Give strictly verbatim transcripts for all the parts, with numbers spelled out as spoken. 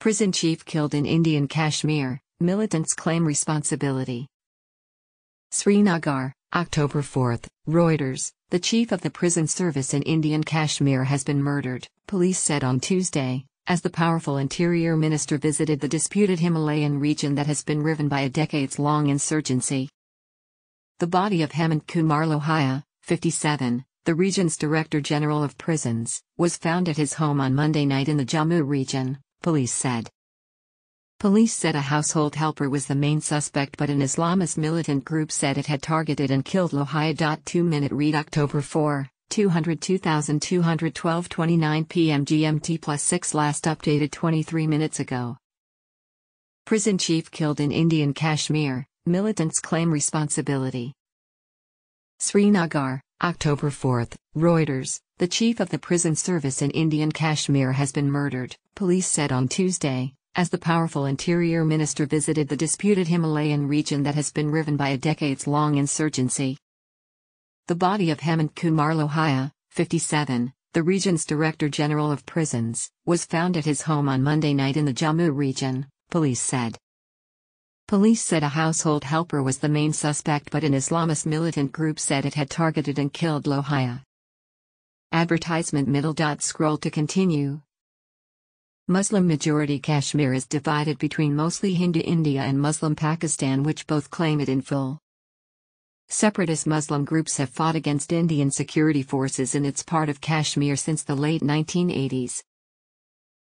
Prison chief killed in Indian Kashmir, militants claim responsibility. Srinagar, October fourth, Reuters, the chief of the prison service in Indian Kashmir has been murdered, police said on Tuesday, as the powerful interior minister visited the disputed Himalayan region that has been riven by a decades-long insurgency. The body of Hemant Kumar Lohia, fifty-seven, the region's director general of prisons, was found at his home on Monday night in the Jammu region, police said. Police said a household helper was the main suspect, but an Islamist militant group said it had targeted and killed Lohia. Two-minute read October fourth, two hundred two thousand two hundred twelve, twenty-nine p m G M T plus six, last updated twenty-three minutes ago. Prison chief killed in Indian Kashmir, militants claim responsibility. Srinagar, October fourth, Reuters, the chief of the prison service in Indian Kashmir has been murdered, police said on Tuesday, as the powerful interior minister visited the disputed Himalayan region that has been riven by a decades-long insurgency. The body of Hemant Kumar Lohia, fifty-seven, the region's director general of prisons, was found at his home on Monday night in the Jammu region, police said. Police said a household helper was the main suspect, but an Islamist militant group said it had targeted and killed Lohia. Advertisement middle dot scroll to continue. Muslim-majority Kashmir is divided between mostly Hindu India and Muslim Pakistan, which both claim it in full. Separatist Muslim groups have fought against Indian security forces in its part of Kashmir since the late nineteen eighties.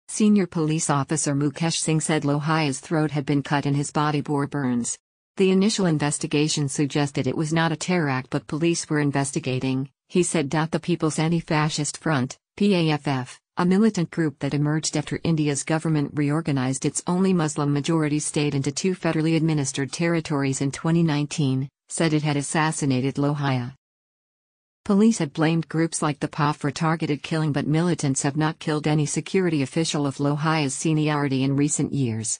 Senior police officer Mukesh Singh said Lohia's throat had been cut and his body bore burns. The initial investigation suggested it was not a terror act, but police were investigating, he said. The People's Anti-Fascist Front, P O F, a militant group that emerged after India's government reorganized its only Muslim-majority state into two federally administered territories in twenty nineteen, said it had assassinated Lohia. Police had blamed groups like the P O F for targeted killing, but militants have not killed any security official of Lohia's seniority in recent years.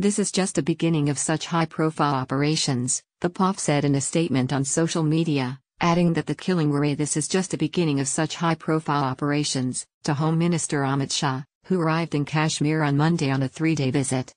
This is just a beginning of such high-profile operations, the P O F said in a statement on social media, adding that the killing were a this is just a beginning of such high-profile operations, to Home Minister Amit Shah, who arrived in Kashmir on Monday on a three-day visit.